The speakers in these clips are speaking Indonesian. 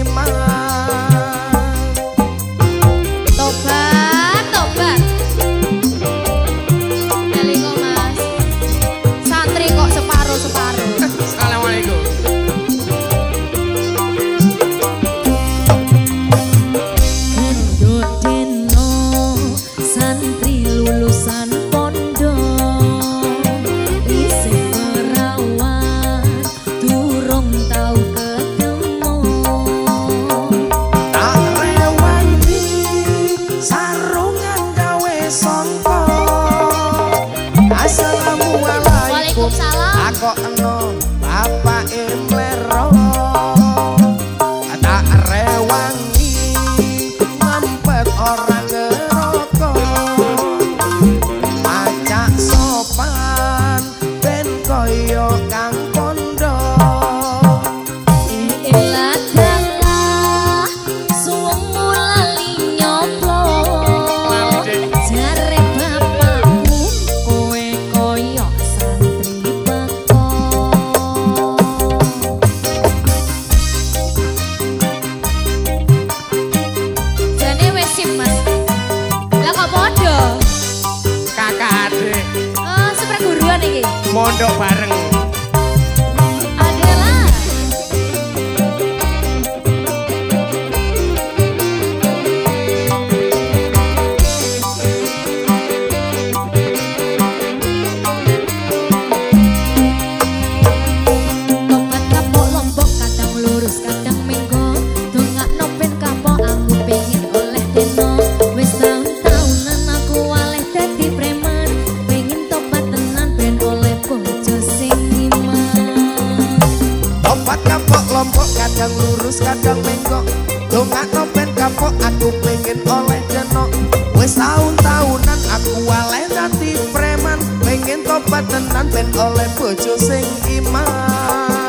iman. Assalamualaikum. Aku eno bapak imlero. Tak rewangi mampet orang ngerokok. Acak sopan ben koyo kang pondo. Ilah dalah suwung mulali nyoplok. Jare mondok bareng Adela. Tobat kapok lombok kadang lurus kadang minggu. Dongak nopen kapok aku pengen oleh deno. Wis tahun-tahunan aku oleh dadi preman. Pengen tobat tenan ben oleh bojo sing iman. Obat kapok lompok kadang lurus kadang bengkok. Dongak nopen kapok aku pengen oleh deno. Wis tahun-tahunan aku oleh dadi preman. Pengen tobat tenan ben oleh bojo sing iman.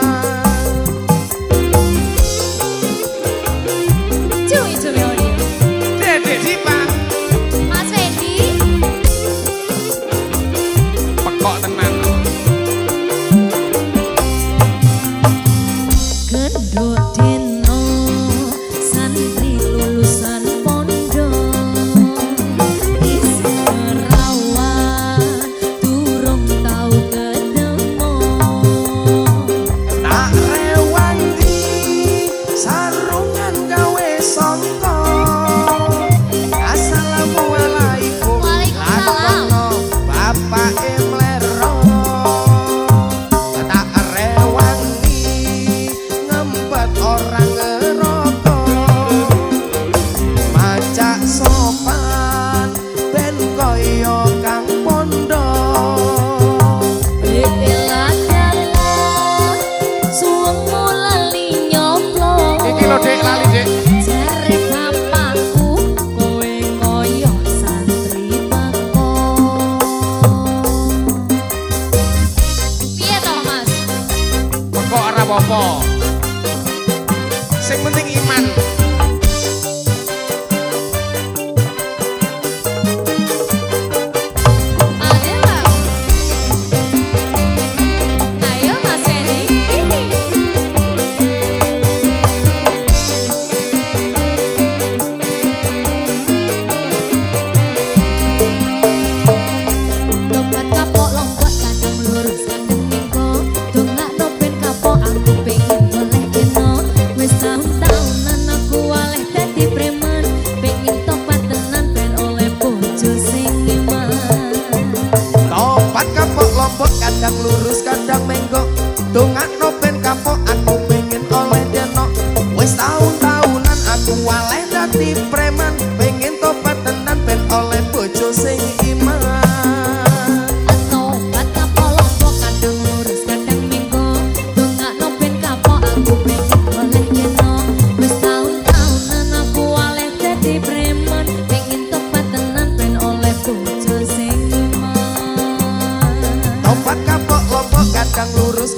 Kadang lurus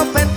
pen